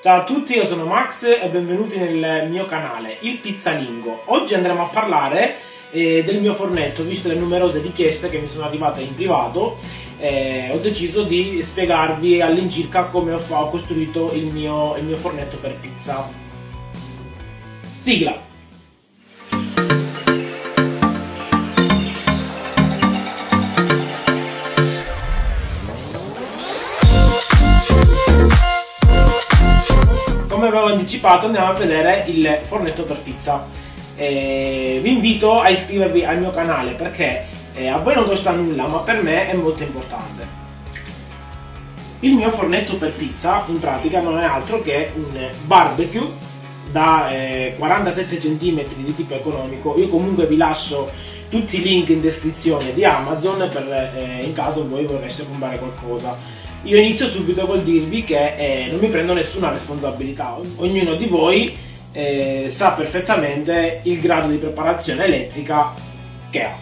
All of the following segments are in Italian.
Ciao a tutti, io sono Max e benvenuti nel mio canale Il Pizzalingo. Oggi andremo a parlare del mio fornetto. Visto le numerose richieste che mi sono arrivate in privato, ho deciso di spiegarvi all'incirca come ho costruito il mio fornetto per pizza. Sigla! Come avevo anticipato, andiamo a vedere il fornetto per pizza. Vi invito a iscrivervi al mio canale perché a voi non costa nulla, ma per me è molto importante. Il mio fornetto per pizza in pratica non è altro che un barbecue da 47 cm di tipo economico. Io comunque vi lascio tutti i link in descrizione di Amazon per in caso voi vorreste comprare qualcosa. Io inizio subito col dirvi che non mi prendo nessuna responsabilità, ognuno di voi sa perfettamente il grado di preparazione elettrica che ha.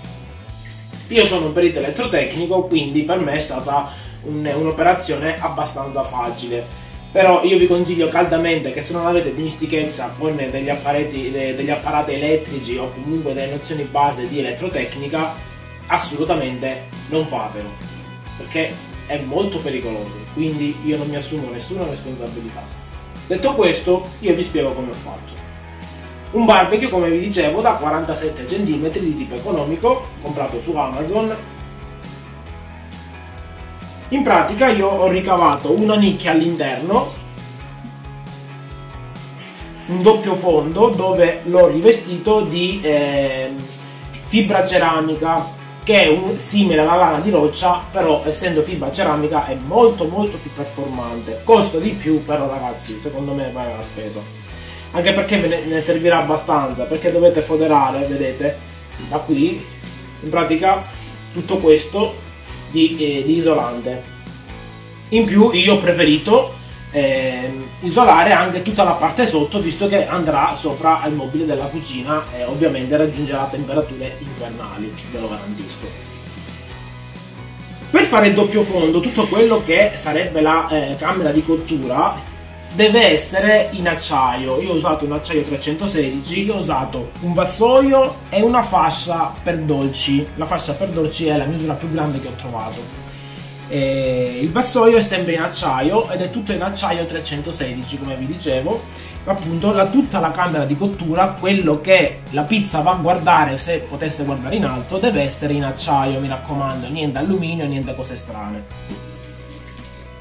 Io sono un perito elettrotecnico, quindi per me è stata un'operazione abbastanza facile. Però io vi consiglio caldamente che se non avete dimestichezza con degli apparati elettrici o comunque delle nozioni base di elettrotecnica, assolutamente non fatelo, perché è molto pericoloso, quindi io non mi assumo nessuna responsabilità. Detto questo, io vi spiego come ho fatto. Un barbecue, come vi dicevo, da 47 cm di tipo economico, comprato su Amazon. In pratica io ho ricavato una nicchia all'interno, un doppio fondo, dove l'ho rivestito di fibra ceramica, che è simile alla lana di roccia, però essendo fibra ceramica è molto più performante. Costa di più, però ragazzi, secondo me vale la spesa, anche perché ne servirà abbastanza, perché dovete foderare, vedete, da qui in pratica tutto questo di isolante. In più io ho preferito isolare anche tutta la parte sotto, visto che andrà sopra al mobile della cucina e ovviamente raggiungerà temperature invernali, ve lo garantisco. Per fare il doppio fondo, tutto quello che sarebbe la camera di cottura deve essere in acciaio. Io ho usato un acciaio 316, io ho usato un vassoio e una fascia per dolci. La fascia per dolci è la misura più grande che ho trovato. Il vassoio è sempre in acciaio ed è tutto in acciaio 316, come vi dicevo. Appunto, tutta la camera di cottura, quello che la pizza va a guardare, se potesse guardare in alto, deve essere in acciaio, mi raccomando, niente alluminio, niente cose strane.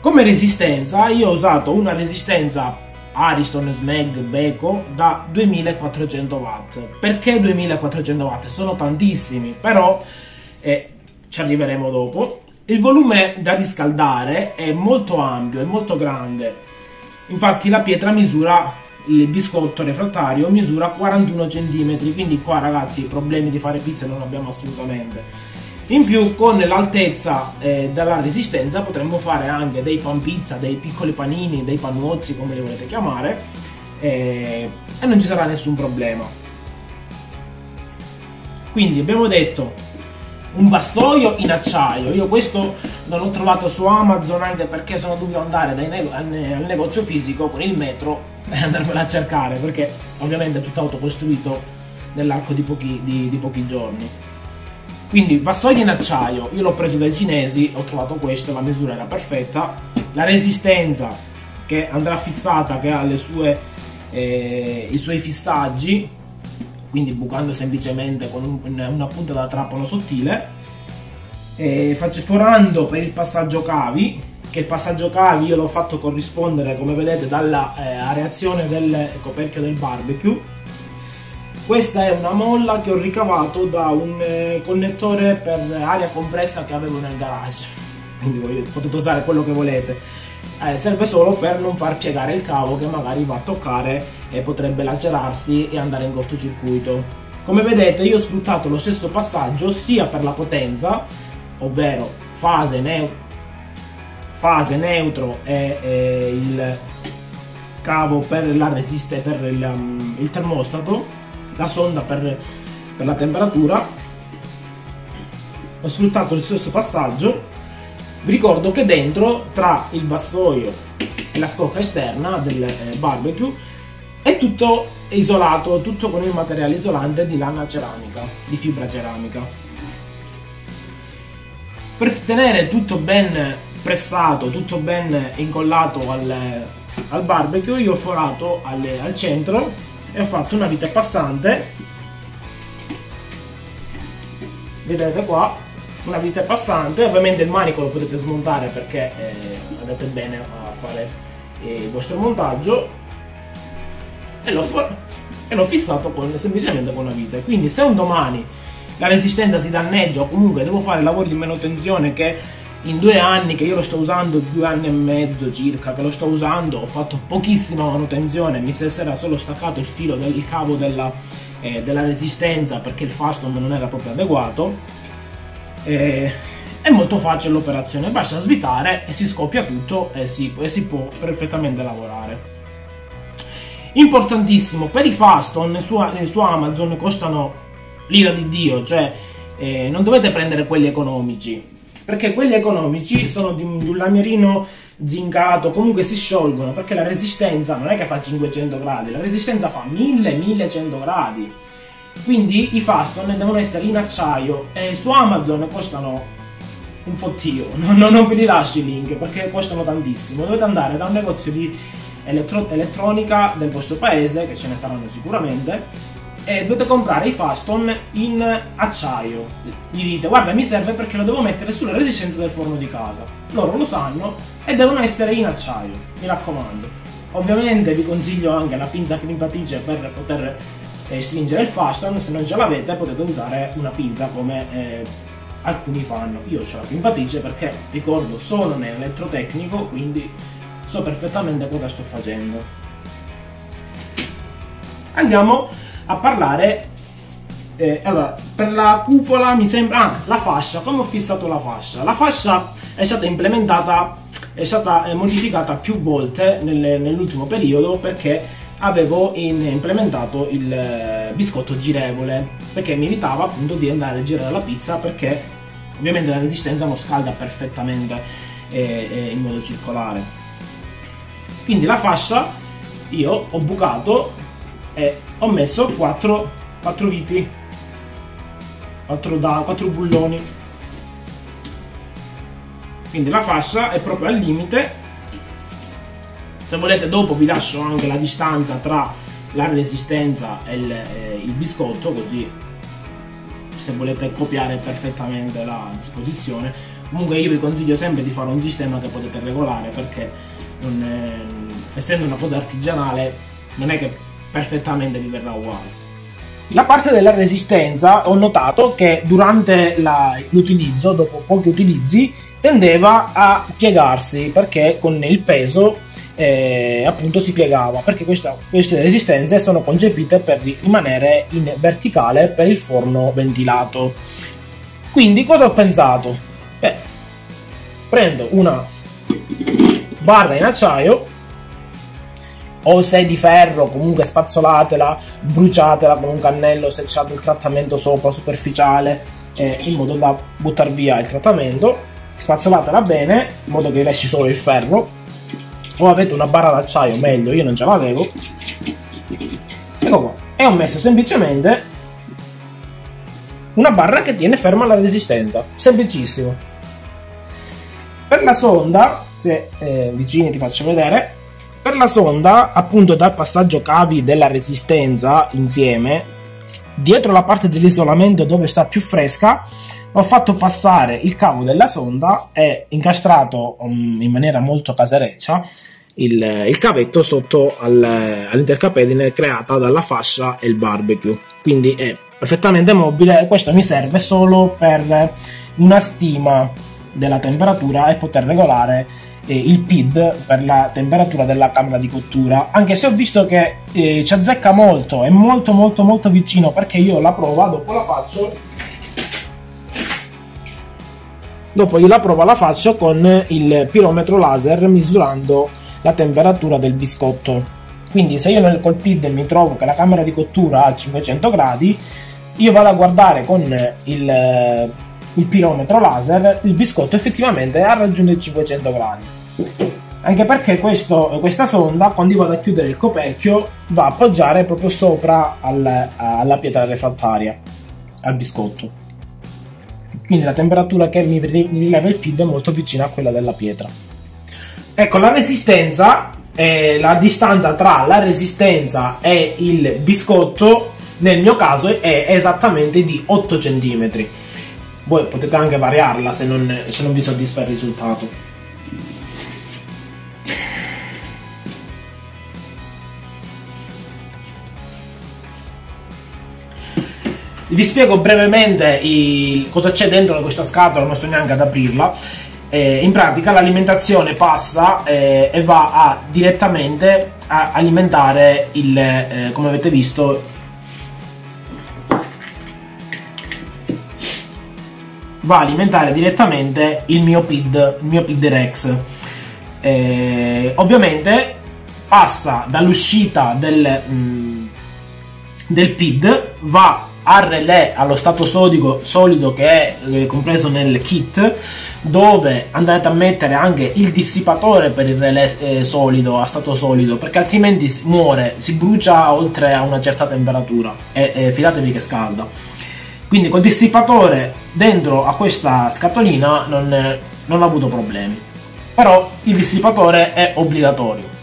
Come resistenza io ho usato una resistenza Ariston Smeg Beko da 2400 watt. Perché 2400 watt? Sono tantissimi, però ci arriveremo dopo. Il volume da riscaldare è molto ampio, è molto grande, infatti la pietra misura, il biscotto refrattario misura 41 cm, quindi qua ragazzi problemi di fare pizza non abbiamo assolutamente. In più, con l'altezza della resistenza potremmo fare anche dei pan pizza, dei piccoli panini, dei panuozzi, come li volete chiamare, e non ci sarà nessun problema. Quindi abbiamo detto un vassoio in acciaio. Io questo non l'ho trovato su Amazon, anche perché sono dovuto andare al negozio fisico con il metro e andarmelo a cercare, perché ovviamente è tutto autocostruito nell'arco di pochi giorni. Quindi vassoio in acciaio, io l'ho preso dai cinesi, ho trovato questo, la misura era perfetta. La resistenza che andrà fissata, che ha le sue, i suoi fissaggi, quindi bucando semplicemente con una punta da trapano sottile, forando per il passaggio cavi, che il passaggio cavi io l'ho fatto corrispondere, come vedete, dalla areazione del coperchio del barbecue. Questa è una molla che ho ricavato da un connettore per aria compressa che avevo nel garage, quindi potete usare quello che volete. Serve solo per non far piegare il cavo, che magari va a toccare e potrebbe lacerarsi e andare in cortocircuito. Come vedete io ho sfruttato lo stesso passaggio sia per la potenza, ovvero fase neutro e il cavo per, il termostato, la sonda per la temperatura. Ho sfruttato lo stesso passaggio. Vi ricordo che dentro, tra il vassoio la scocca esterna del barbecue, è tutto isolato, tutto con il materiale isolante di lana ceramica, di fibra ceramica. Per tenere tutto ben pressato, tutto ben incollato al barbecue, io ho forato al centro e ho fatto una vite passante. Vedete qua una vite passante. Ovviamente il manico lo potete smontare perché andate bene a fare il vostro montaggio, e l'ho fissato semplicemente con la vite. Quindi se un domani la resistenza si danneggia o comunque devo fare lavori di manutenzione, che in 2 anni che io lo sto usando, 2 anni e mezzo circa che lo sto usando, ho fatto pochissima manutenzione, mi si era solo staccato il filo del cavo della resistenza perché il Faston non era proprio adeguato, è molto facile l'operazione, basta svitare e si scoppia tutto e si può perfettamente lavorare. Importantissimo, per i Faston su Amazon costano l'ira di Dio, cioè non dovete prendere quelli economici, perché quelli economici sono di un lamierino zincato, comunque si sciolgono, perché la resistenza non è che fa 500 gradi, la resistenza fa 1000-1100 gradi, quindi i Faston devono essere in acciaio e su Amazon costano un fottio, non vi rilascio i link perché costano tantissimo, dovete andare da un negozio di elettronica del vostro paese, che ce ne saranno sicuramente, e dovete comprare i Faston in acciaio. Gli dite: guarda, mi serve perché lo devo mettere sulla resistenza del forno di casa. Loro lo sanno e devono essere in acciaio, mi raccomando. Ovviamente vi consiglio anche la pinza crimpatice per poter stringere il Faston. Se non ce l'avete potete usare una pinza come alcuni fanno. Io ho la crimpatice perché, ricordo, sono nell'elettrotecnico, quindi so perfettamente cosa sto facendo. Andiamo a parlare, allora, per la cupola mi sembra, la fascia, come ho fissato la fascia? La fascia è stata implementata, è stata modificata più volte nell'ultimo periodo perché avevo implementato il biscotto girevole, perché mi evitava appunto di andare a girare la pizza, perché ovviamente la resistenza non scalda perfettamente in modo circolare. Quindi la fascia io ho bucato e ho messo 4 bulloni, quindi la fascia è proprio al limite. Se volete dopo vi lascio anche la distanza tra la resistenza e il biscotto, così se volete copiare perfettamente la disposizione. Comunque io vi consiglio sempre di fare un sistema che potete regolare, perché essendo una cosa artigianale non è che perfettamente vi verrà uguale. La parte della resistenza ho notato che durante l'utilizzo, dopo pochi utilizzi, tendeva a piegarsi perché con il peso appunto si piegava, perché queste resistenze sono concepite per rimanere in verticale per il forno ventilato. Quindi cosa ho pensato? Beh, prendo una barra in acciaio, o se di ferro comunque spazzolatela, bruciatela con un cannello se c'è del trattamento sopra superficiale, in modo da buttare via il trattamento. Spazzolatela bene in modo che esci solo il ferro, o avete una barra d'acciaio meglio, io non ce l'avevo. Ecco qua, e ho messo semplicemente una barra che tiene ferma la resistenza, semplicissimo. Per la sonda, se vicini ti faccio vedere, per la sonda, appunto dal passaggio cavi della resistenza insieme, dietro la parte dell'isolamento dove sta più fresca, ho fatto passare il cavo della sonda e incastrato in maniera molto casereccia il cavetto sotto all'intercapedine creata dalla fascia e il barbecue. Quindi è perfettamente mobile e questo mi serve solo per una stima della temperatura e poter regolare il PID per la temperatura della camera di cottura, anche se ho visto che ci azzecca molto, è molto vicino, perché io la prova dopo la faccio con il pirometro laser, misurando la temperatura del biscotto. Quindi se io col PID mi trovo che la camera di cottura ha 500 gradi, io vado a guardare con il pirometro laser, il biscotto effettivamente ha raggiunto i 500 gradi. anche perché questa sonda, quando io vado a chiudere il coperchio, va a appoggiare proprio sopra alla pietra refrattaria, al biscotto. Quindi la temperatura che mi rileva il PID è molto vicina a quella della pietra. Ecco, la resistenza, la distanza tra la resistenza e il biscotto nel mio caso è esattamente di 8 cm. Voi potete anche variarla se non vi soddisfa il risultato. Vi spiego brevemente cosa c'è dentro questa scatola, non sto neanche ad aprirla. In pratica l'alimentazione passa e va direttamente a alimentare come avete visto, va a alimentare direttamente il mio PID Rex. Ovviamente passa dall'uscita del PID, va al relè, allo stato solido che è compreso nel kit, dove andate a mettere anche il dissipatore per il relè solido, a stato solido, perché altrimenti muore, si brucia oltre a una certa temperatura e fidatevi che scalda. Quindi col dissipatore dentro a questa scatolina non ho avuto problemi, però il dissipatore è obbligatorio.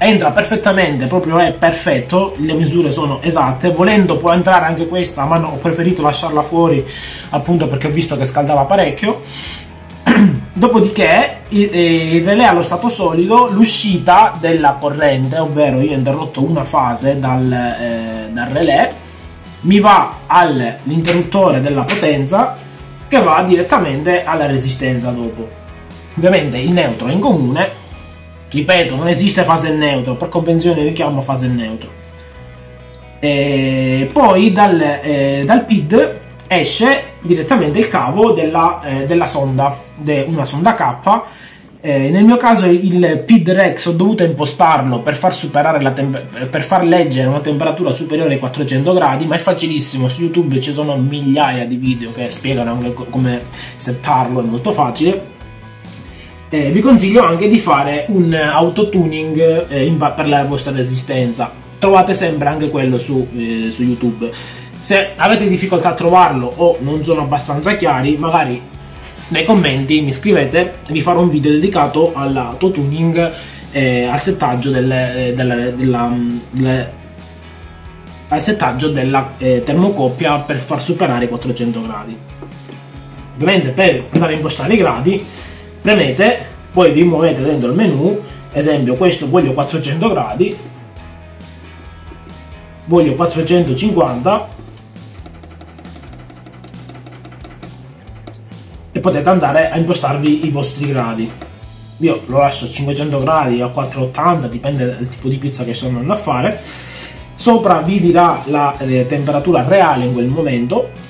Entra perfettamente, proprio è perfetto, le misure sono esatte. Volendo può entrare anche questa, ma no, ho preferito lasciarla fuori appunto perché ho visto che scaldava parecchio. Dopodiché il relè allo stato solido, l'uscita della corrente, ovvero io ho interrotto una fase dal relè, mi va all'interruttore della potenza che va direttamente alla resistenza dopo. Ovviamente il neutro è in comune. Ripeto, non esiste fase neutro, per convenzione io chiamo fase neutro. E poi dal PID esce direttamente il cavo della sonda, una sonda K. Nel mio caso il PID Rex ho dovuto impostarlo per far leggere una temperatura superiore ai 400 gradi, ma è facilissimo, su YouTube ci sono migliaia di video che spiegano anche come settarlo, è molto facile. Vi consiglio anche di fare un autotuning per la vostra resistenza, trovate sempre anche quello su YouTube. Se avete difficoltà a trovarlo o non sono abbastanza chiari, magari nei commenti mi scrivete, vi farò un video dedicato all'autotuning, al settaggio della termocoppia per far superare i 400 gradi. Ovviamente per andare a impostare i gradi premete, poi vi muovete dentro il menu, esempio questo voglio 400 gradi, voglio 450, e potete andare a impostarvi i vostri gradi. Io lo lascio a 500 gradi, a 480, dipende dal tipo di pizza che sto andando a fare. Sopra vi dirà la temperatura reale in quel momento.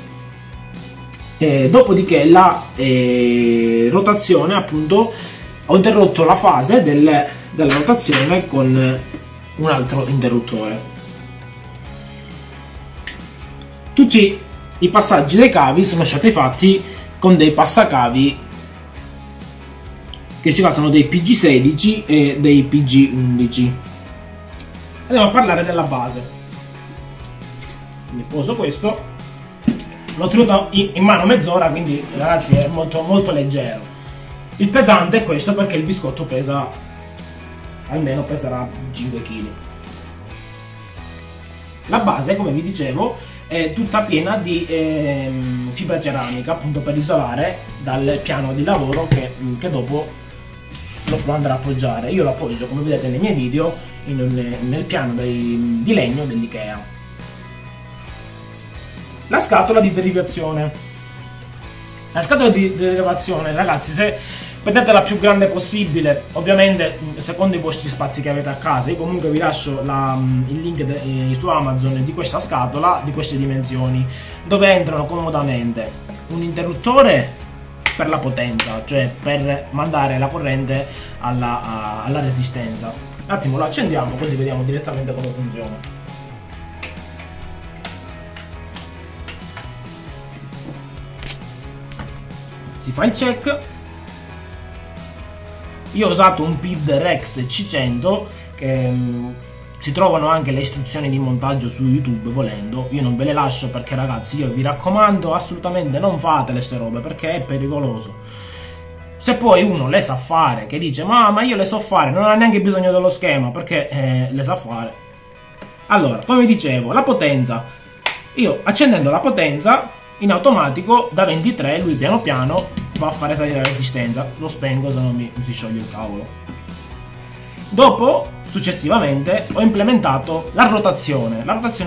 Dopodiché la rotazione, appunto ho interrotto la fase della rotazione con un altro interruttore. Tutti i passaggi dei cavi sono stati fatti con dei passacavi che ci sono dei PG16 e dei PG11. Andiamo a parlare della base. Mi poso questo. Lo tenuto in mano mezz'ora, quindi ragazzi è molto molto leggero. Il pesante è questo perché il biscotto pesa, almeno peserà 5 kg. La base, come vi dicevo, è tutta piena di fibra ceramica, appunto per isolare dal piano di lavoro che dopo lo andrà a appoggiare. Io lo appoggio, come vedete nei miei video, nel piano di legno dell'IKEA. La scatola di derivazione. La scatola di derivazione, ragazzi, se prendete la più grande possibile, ovviamente secondo i vostri spazi che avete a casa. Io comunque vi lascio il link su Amazon di questa scatola, di queste dimensioni, dove entrano comodamente un interruttore per la potenza, cioè per mandare la corrente alla resistenza. Un attimo, lo accendiamo così vediamo direttamente come funziona. Si fa il check, Io ho usato un PID Rex C100 che si trovano anche le istruzioni di montaggio su YouTube volendo, io non ve le lascio perché ragazzi io vi raccomando assolutamente non fate queste robe perché è pericoloso. Se poi uno le sa fare, che dice ma io le so fare, non ha neanche bisogno dello schema perché le sa fare. Allora, poi vi dicevo, la potenza, io accendendo la potenza in automatico da 23 lui piano piano va a fare salire la resistenza, lo spengo se non mi si scioglie il cavolo. Dopo, successivamente, ho implementato la rotazione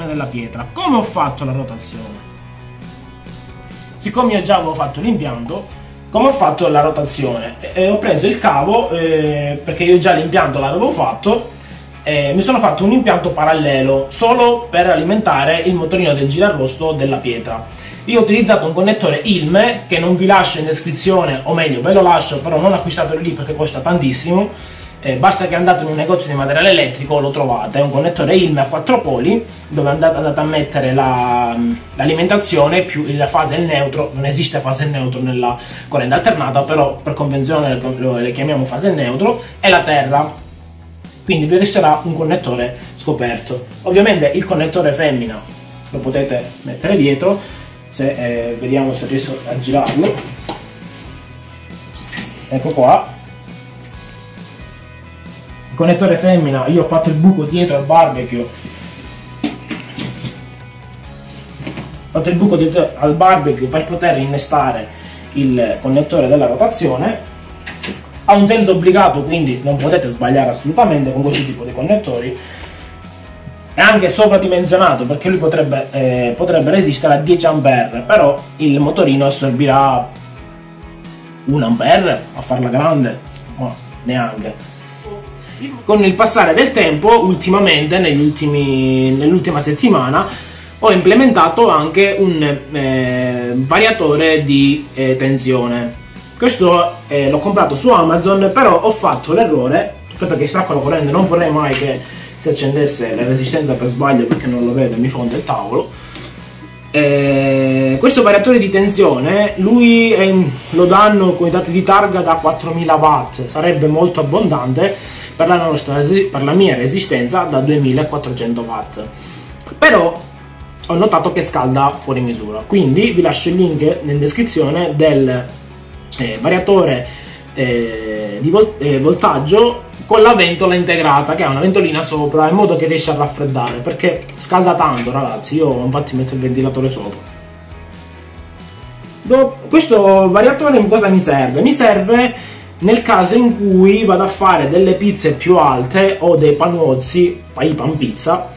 della pietra. Come ho fatto la rotazione? Siccome io già avevo fatto l'impianto, come ho fatto la rotazione? Ho preso il cavo, perché io già l'impianto l'avevo fatto, mi sono fatto un impianto parallelo solo per alimentare il motorino del girarrosto della pietra. Io ho utilizzato un connettore ILME che non vi lascio in descrizione, o meglio ve lo lascio, però non acquistatelo lì perché costa tantissimo, basta che andate in un negozio di materiale elettrico lo trovate, è un connettore ILME a 4 poli dove andate a mettere l'alimentazione più la fase e il neutro. Non esiste fase e neutro nella corrente alternata, però per convenzione le chiamiamo fase e neutro, e la terra. Quindi vi resterà un connettore scoperto. Ovviamente il connettore femmina lo potete mettere dietro, se vediamo se riesco a girarlo, ecco qua. Il connettore femmina, io ho fatto il buco dietro al barbecue, per poter innestare il connettore della rotazione. Ha un senso obbligato, quindi non potete sbagliare assolutamente con questo tipo di connettori. È anche sovradimensionato perché lui potrebbe resistere a 10 ampere, però il motorino assorbirà 1 ampere a farla grande, ma neanche. Con il passare del tempo, ultimamente nell'ultima settimana ho implementato anche un variatore di tensione. Questo l'ho comprato su Amazon, però ho fatto l'errore, perché stacco la corrente, non vorrei mai che si accendesse la resistenza per sbaglio perché non lo vedo e mi fonde il tavolo. Questo variatore di tensione, lui lo danno con i dati di targa da 4000 watt, sarebbe molto abbondante per la mia resistenza da 2400 watt. Però ho notato che scalda fuori misura, quindi vi lascio il link in descrizione del variatore di voltaggio con la ventola integrata, che ha una ventolina sopra in modo che riesce a raffreddare perché scalda tanto ragazzi. Io infatti metto il ventilatore sopra. Questo variatore in cosa mi serve? Mi serve nel caso in cui vado a fare delle pizze più alte o dei panuozzi, i pan pizza,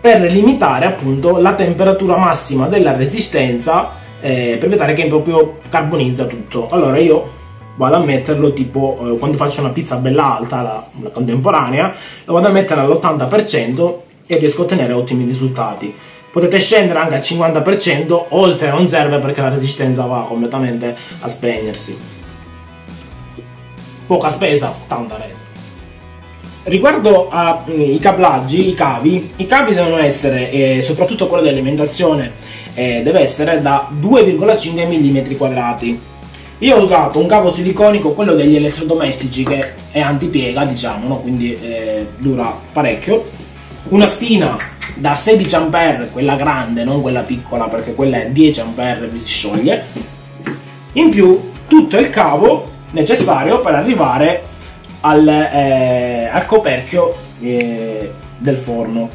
per limitare appunto la temperatura massima della resistenza, per evitare che proprio carbonizza tutto. Allora io vado a metterlo tipo quando faccio una pizza bella alta, la contemporanea, lo vado a mettere all'80% e riesco a ottenere ottimi risultati. Potete scendere anche al 50%, oltre non serve perché la resistenza va completamente a spegnersi. Poca spesa, tanta resa. Riguardo ai cablaggi, i cavi devono essere, soprattutto quello dell'alimentazione, deve essere da 2,5 mm². Io ho usato un cavo siliconico, quello degli elettrodomestici, che è antipiega, diciamo, no? Quindi dura parecchio. Una spina da 16 ampere, quella grande, non quella piccola perché quella è 10 ampere e si scioglie. In più tutto il cavo necessario per arrivare al coperchio del forno.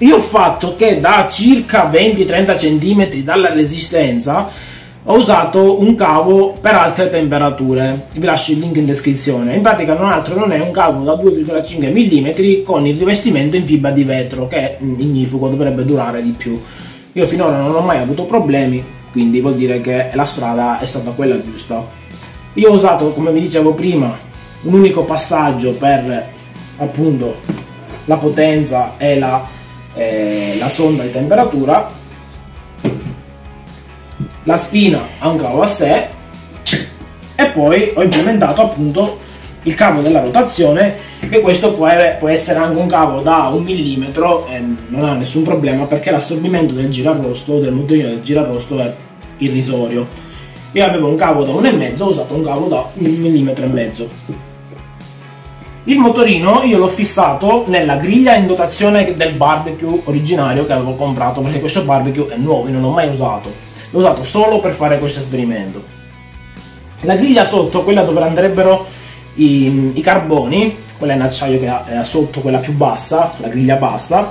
Io ho fatto che da circa 20-30 cm dalla resistenza ho usato un cavo per alte temperature, vi lascio il link in descrizione. In pratica non altro non è un cavo da 2,5 mm con il rivestimento in fibra di vetro, che è ignifugo, dovrebbe durare di più. Io finora non ho mai avuto problemi, quindi vuol dire che la strada è stata quella giusta. Io ho usato, come vi dicevo prima, un unico passaggio per appunto la potenza e la sonda di temperatura. La spina ha un cavo a sé e poi ho implementato appunto il cavo della rotazione, che questo può essere anche un cavo da 1 millimetro e non ha nessun problema perché l'assorbimento del girarrosto, del motorino del girarrosto, è irrisorio. Io avevo un cavo da 1,5, ho usato un cavo da 1,5 mm. Il motorino io l'ho fissato nella griglia in dotazione del barbecue originario che avevo comprato, perché questo barbecue è nuovo, io non l'ho mai usato, l'ho usato solo per fare questo esperimento. La griglia sotto, quella dove andrebbero i carboni, quella in acciaio che è sotto, quella più bassa, la griglia bassa,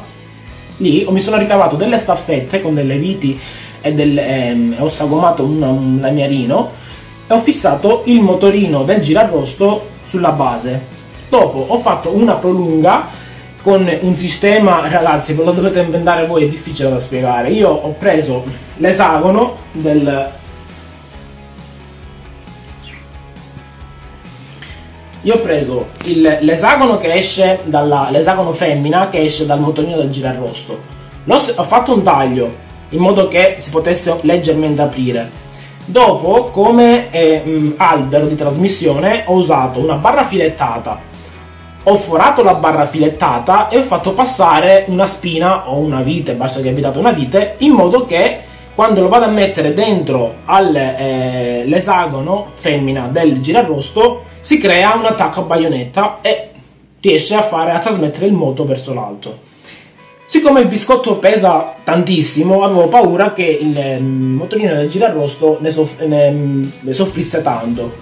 lì mi sono ricavato delle staffette con delle viti e ho sagomato un lagnarino e ho fissato il motorino del girarrosto sulla base. Dopo ho fatto una prolunga con un sistema, ragazzi ve lo dovete inventare voi, è difficile da spiegare. Io ho preso l'esagono l'esagono che esce l'esagono femmina che esce dal motorino del girarrosto. Ho fatto un taglio in modo che si potesse leggermente aprire. Dopo, come albero di trasmissione, ho usato una barra filettata, ho forato la barra filettata e ho fatto passare una spina o una vite, basta che abbiate una vite, in modo che quando lo vado a mettere dentro all'esagono femmina del girarrosto si crea un attacco a baionetta e riesce a trasmettere il moto verso l'alto. Siccome il biscotto pesa tantissimo, avevo paura che il motorino del girarrosto ne soffrisse tanto.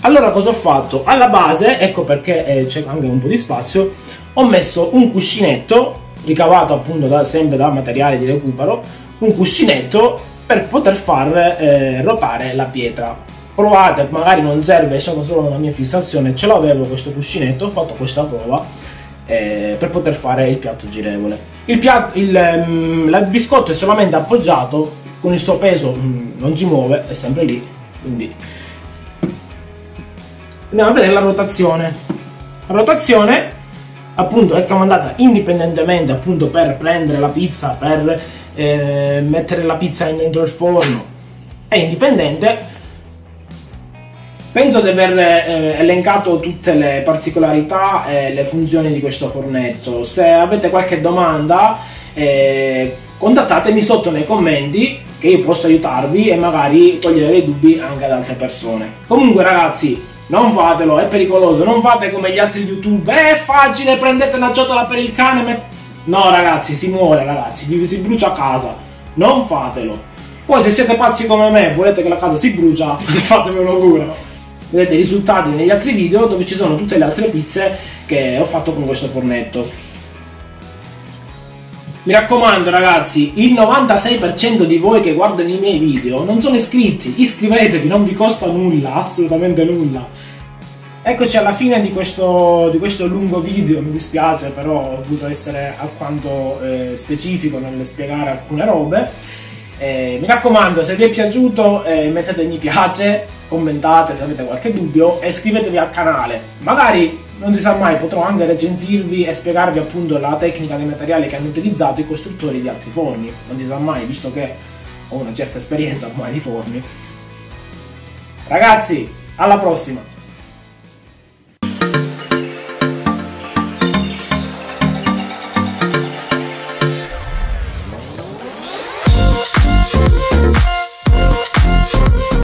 Allora cosa ho fatto? Alla base, ecco perché c'è anche un po' di spazio, ho messo un cuscinetto, ricavato appunto sempre da materiale di recupero, un cuscinetto per poter far rotare la pietra. Provate, magari non serve, sono solo una mia fissazione, ce l'avevo questo cuscinetto, ho fatto questa prova per poter fare il piatto girevole. Il biscotto è solamente appoggiato, con il suo peso non si muove, è sempre lì, quindi andiamo a vedere la rotazione. La rotazione appunto è comandata indipendentemente, appunto, per prendere la pizza, per mettere la pizza dentro il forno, è indipendente. Penso di aver elencato tutte le particolarità e le funzioni di questo fornetto. Se avete qualche domanda contattatemi sotto nei commenti che io posso aiutarvi e magari togliere dei dubbi anche ad altre persone. Comunque ragazzi, non fatelo, è pericoloso, non fate come gli altri YouTube, è facile, prendete la ciotola per il cane, no ragazzi, si muore ragazzi, si brucia a casa, non fatelo. Poi se siete pazzi come me e volete che la casa si brucia, fatemelo pure. Vedete i risultati negli altri video dove ci sono tutte le altre pizze che ho fatto con questo fornetto. Mi raccomando ragazzi, il 96% di voi che guardano i miei video non sono iscritti, iscrivetevi, non vi costa nulla, assolutamente nulla. Eccoci alla fine di questo lungo video, mi dispiace però ho dovuto essere alquanto specifico nel spiegare alcune robe. Mi raccomando, se vi è piaciuto mettete mi piace, commentate se avete qualche dubbio e iscrivetevi al canale. Magari, non si sa mai, potrò anche recensirvi e spiegarvi appunto la tecnica dei materiali che hanno utilizzato i costruttori di altri forni. Non si sa mai, visto che ho una certa esperienza ormai di forni. Ragazzi, alla prossima!